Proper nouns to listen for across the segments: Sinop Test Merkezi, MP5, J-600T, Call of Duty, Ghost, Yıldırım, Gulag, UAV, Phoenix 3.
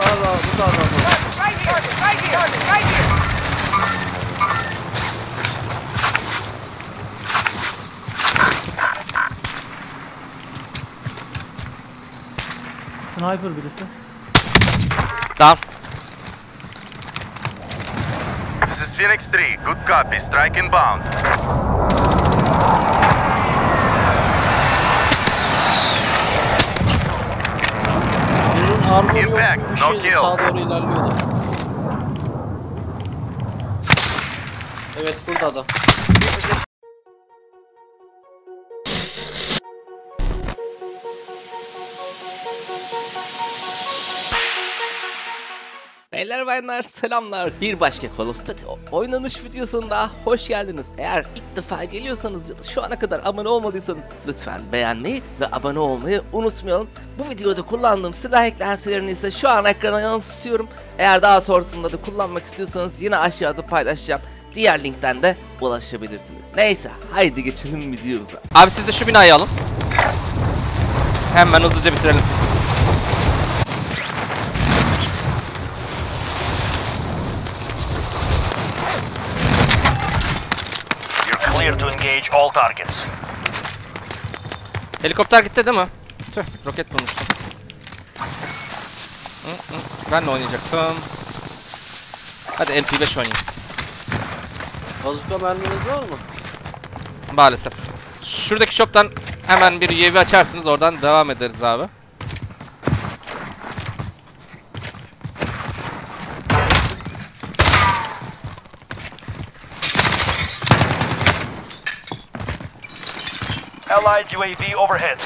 Sağda, bu sağda. Sniper birisi. Down. This is Phoenix 3. Good copy. Strike inbound. Armor yok bir şeydi, sağa doğru ilerliyordu. Evet, burada da. Beyler bayanlar selamlar, bir başka Call of Duty oynanış videosunda hoş geldiniz. Eğer ilk defa geliyorsanız ya da şu ana kadar abone olmadıysanız lütfen beğenmeyi ve abone olmayı unutmayalım. Bu videoda kullandığım silah eklentilerini ise şu an ekrana yansıtıyorum. Eğer daha sonrasında da kullanmak istiyorsanız yine aşağıda paylaşacağım. Diğer linkten de ulaşabilirsiniz. Neyse, haydi geçelim videomuza. Abi siz de şu binayı alın. Hemen hızlıca bitirelim. Helikopter gitti değil mi? Tüh, roket bulmuştum. Ben de oynayacaktım. Hadi MP5 oynayayım. Bazıka merminiz var mı? Maalesef. Şuradaki shop'tan hemen bir UAV açarsınız, oradan devam ederiz abi. Allied UAV overhead.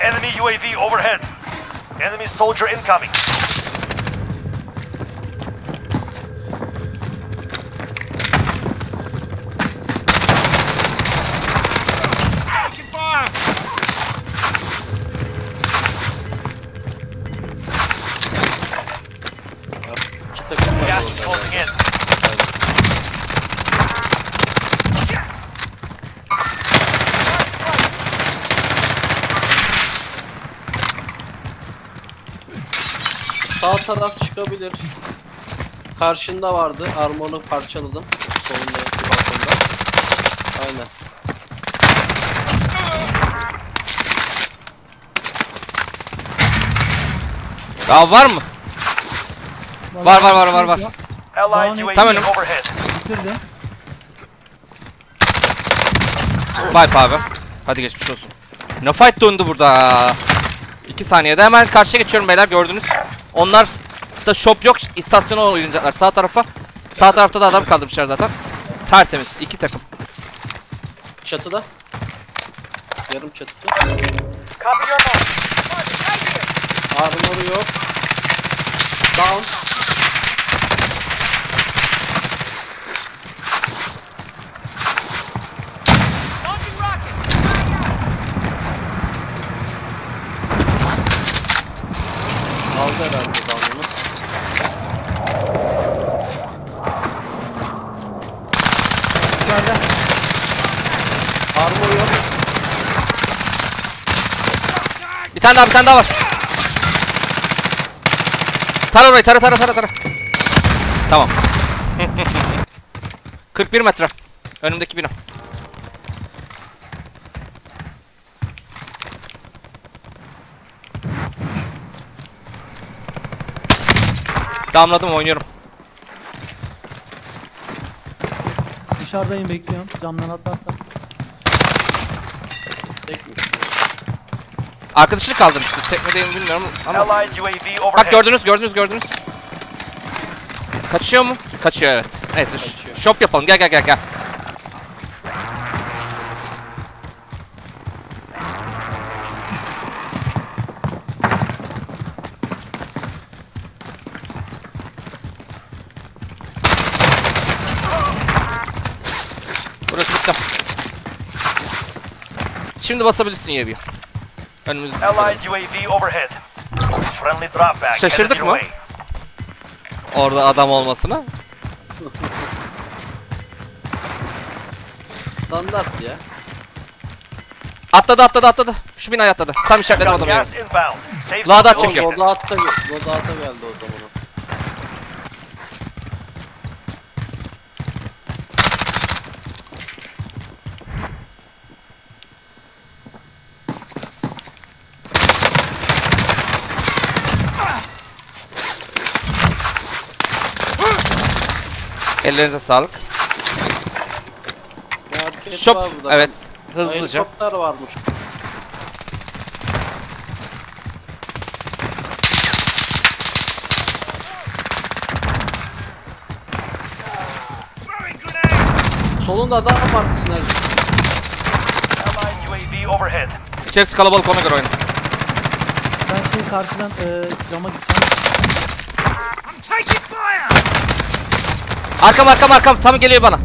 Enemy UAV overhead. Enemy soldier incoming. Gas closing in. Sağ taraf çıkabilir. Karşında vardı. Armor'u parçaladım. Solunda, altında. Aynen. Daha var mı? Var. Tam önüm. Fight abi. Hadi geçmiş olsun. Ne fight döndü burada? 2 saniyede hemen karşıya geçiyorum beyler, gördünüz. Onlar da shop yok, istasyona oynayacaklar sağ tarafa. Sağ tarafta da adam kaldırmışlar zaten. Tertemiz, 2 takım. Çatıda. Yarım çatıda. Armor yok. Down. Aldı herhalde dalgını. Nerede? Armor yok. Bir tane daha var. Tara orayı, tara. Tamam. 41 metre. Önümdeki bina. Damladım, oynuyorum. Dışarıdayım, bekliyorum. Camdan atlarsan. Arkadaşını kaldırmıştı. Tekmedeyim bilmiyorum ama. Bak gördünüz. Kaçıyor mu? Kaçıyor, evet. Neyse kaçıyor. Shop yapalım. Gel. Şimdi basabilirsin UAV'yi. Önümüzde. Şaşırdık mı? Orada adam olmasına. Standart ya. Atladı. Şu bina atladı. Tam işaretledim adamı ya. Lada at çekiyor. Lada at geldi o zaman. Ellerinize sağlık. Şop. Evet. Hızlıca. Helikopter varmış. Solunda adam mı var mısın herhalde? Chefs kalabalık, ona göre oyna. Ben şimdi karşıdan cama gittim. Arkam tam geliyor bana.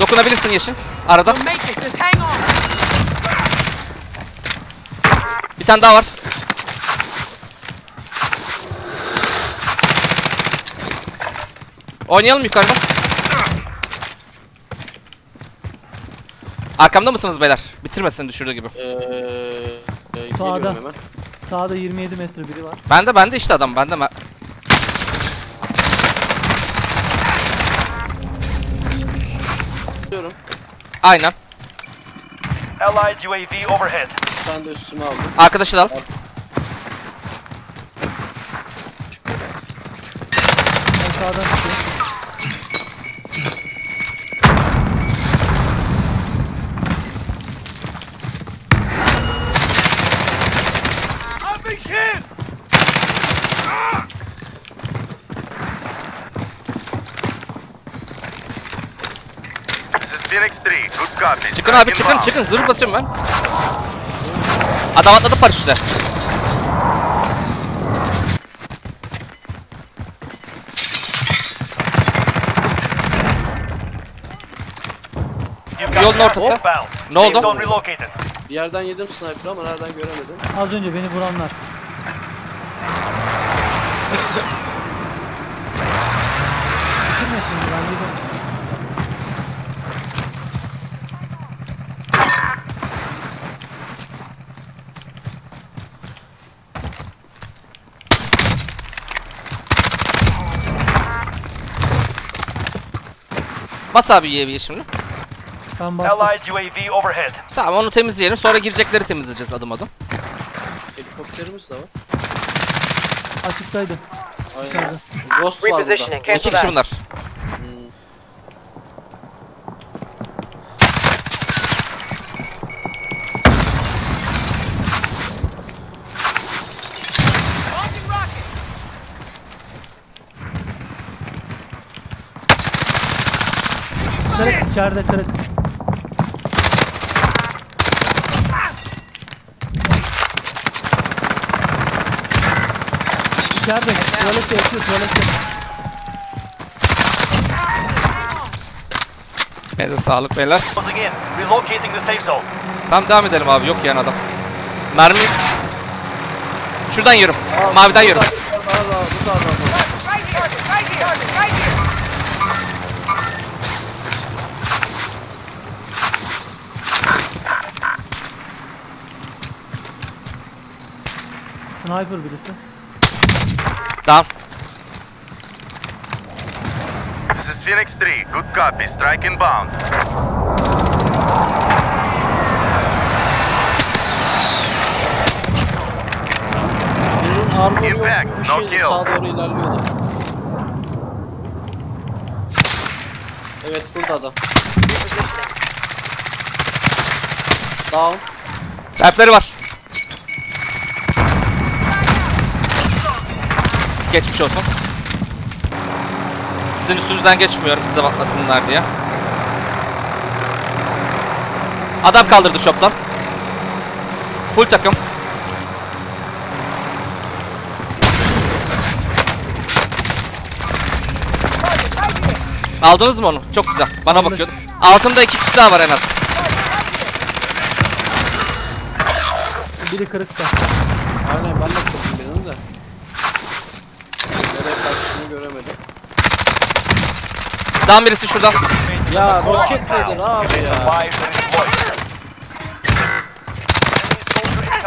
Dokunabilirsin yeşil arada. Bir tane daha var. Oynayalım yukarıda. Arkamda mısınız beyler? Bitirmesin düşürdüğü gibi. Sağda 27 metre biri var. Bende işte adam bende. Aynen. Allied UAV overhead. Ben de üstüme aldım. Arkadaşı da al. Çıkın abi, çıkın zırh basıyorum ben. Adam atladı paraşütle. Yolun ortası. Ne oldu? Bir yerden yedim sniper'ı ama nereden göremedim. Az önce beni vuranlar. Bas abi UAV'yi şimdi. Allied UAV overhead. Tamam, onu temizleyelim, sonra girecekleri temizleyeceğiz adım adım. Helikopterimiz de var. Açıktaydı. Aynen. Ghost var burada. İki kişi bunlar. İçeride tırık. İçeride tuvalete yapıyor, tuvalete. Neyse, sağlık beyler. Tamam, devam edelim abi, yok yani adam. Mermi. Şuradan yürüm, maviden yürüm. Sniper birisi. Tamam. This is Phoenix 3. Good copy. Strike inbound. Birinin armor yok gibi bir şey. Sağa doğru ilerliyordu. Evet, burada da. Down. Serpleri var. Geçmiş olsun. Sizin üstünüzden geçmiyorum size bakmasınlar diye. Adam kaldırdı shop'tan. Full takım. Aldınız mı onu? Çok güzel. Bana bakıyordu. Altımda iki kişi daha var en az. Biri kırıkta. Aynen, ben de kırıktım birinin de. Göremedim. Daha birisi şurada. Ya roket nedir abi ya? incoming. Teammates have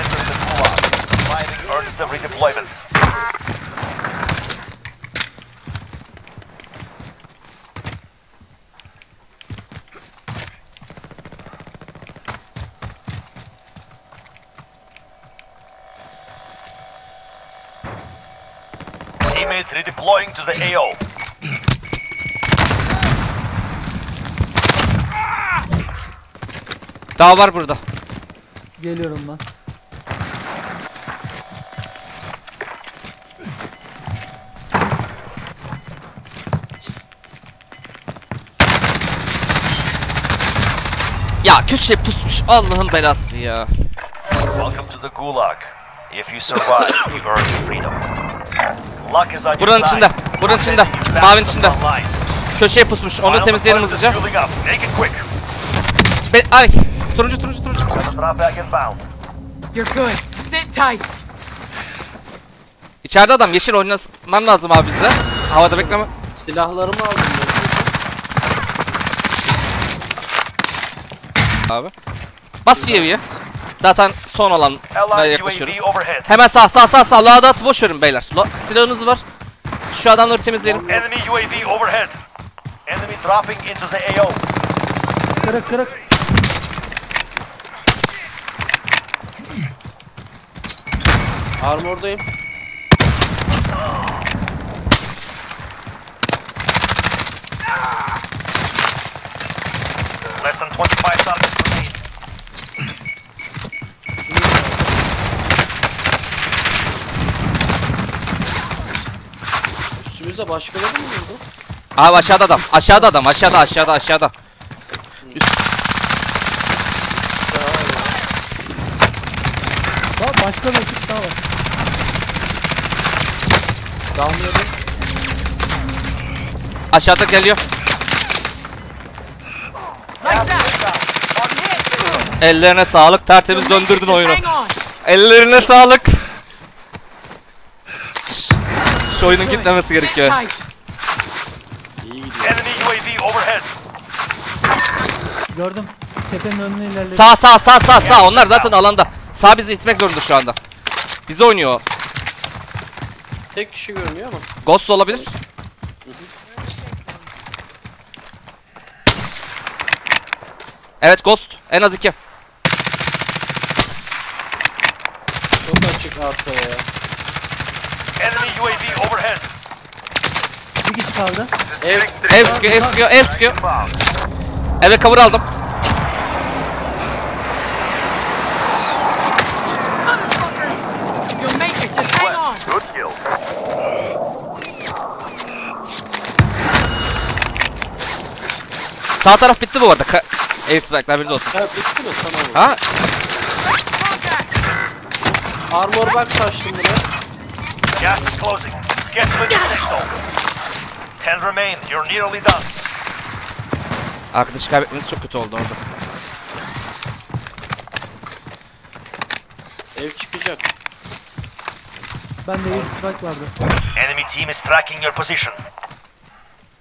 entered the Gulag. Surviving earns the redeployment. Teammate redeploying to the AO. Daha var burada. Geliyorum ben. Ya köşeye pusmuş. Allah'ın belası ya. Welcome to the Gulag. If you survive, you earn freedom. Luck is on your side. Buranın içinde. Buranın içinde. Mavinin içinde. Köşeye pusmuş. Onu temizleyelim hızlıca. Ay. Turuncu. İçeride adam, yeşil oynamam lazım abi bize. Havada bekleme. Silahlarımı aldım. Abi. Bas yeviye. Zaten son olan yaklaşıyoruz. Hemen sağ. Lağda at, boş verin beyler. Silahınız var. Şu adamları temizleyelim. Enemy UAV overhead. Enemy dropping into the AO. Kırık. Armordayım. Less than 25 seconds remain. Üstümüzde başkaları mı vurdu? Abi aşağıda adam. Başka bir ekip daha var. Damlıyordum. Aşağıda geliyor. Ellerine sağlık, tertemiz döndürdün oyunu. Ellerine sağlık. Şu oyunun gitmemesi gerekiyor. Gördüm. Tepenin önüne ilerledim. Sağ. Onlar zaten alanda. Sağ bizi itmek zorunda şu anda. Bizi oynuyor. Tek kişi görünüyor ama. Ghost olabilir. Evet Ghost. En az 2. Çok açık arkaya ya. Enemy UAV overhead. Bir kişi kaldı. Ev sıkıyor. Eve cover aldım. Sağ taraf bitti bu arada. Air strike'lar birisi olsun. Evet bitti mi? Tamam. Ha? Armor box açtım buraya. Gas is closing. Get to the next zone. 10 remain. You're nearly done. Arkadaşı kaybetmeniz çok kötü oldu orada. Ev çıkacak. Ben de air strike vardı. Enemy team is tracking your position.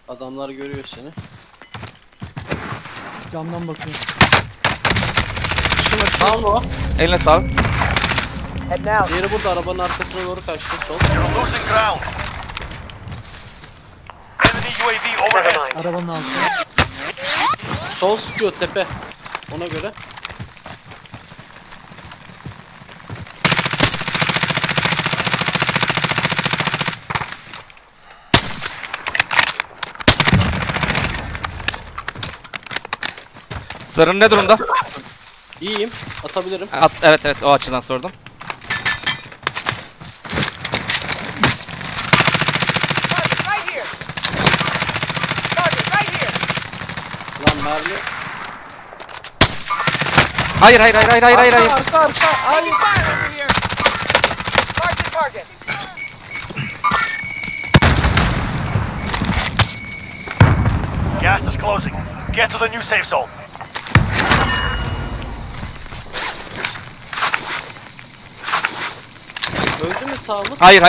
Adamlar görüyor seni. Camdan bakıyorum. Sağ ol. Eline sağlık. Diğeri burada, arabanın arkasına doğru kaçtı. Sol. Arabanın altına. Sol sıkıyor tepe. Ona göre. Sarın ne durumda? İyiyim. Atabilirim. At, evet o açıdan sordum. Lan mermi. Hayır. Arka. Target. Gas is closing. Get to the new safe zone. Öldü mü sağ mı? Hayır.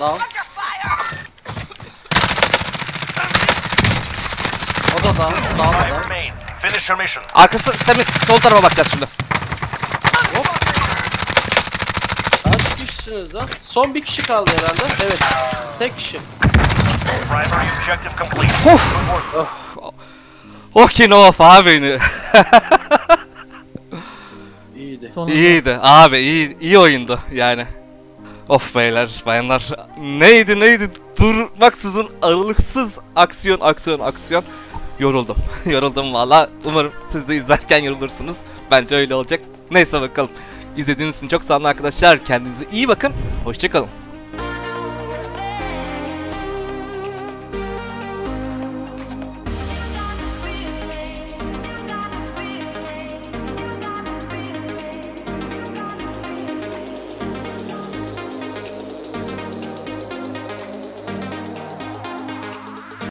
Down. adam, sağ adam. Arkası temiz, sol tarafa bakacağız şimdi. Hop. Kaç kişisiniz lan? Son bir kişi kaldı herhalde. Evet, tek kişi. Of. Okino of abi. İyiydi. İyiydi abi, iyi oyundu yani. Of beyler, bayanlar, neydi durmaksızın aralıksız aksiyon yoruldum. Yoruldum valla. Umarım siz de izlerken yorulursunuz. Bence öyle olacak. Neyse bakalım. İzlediğiniz için çok sağ olun arkadaşlar. Kendinize iyi bakın. Hoşçakalın.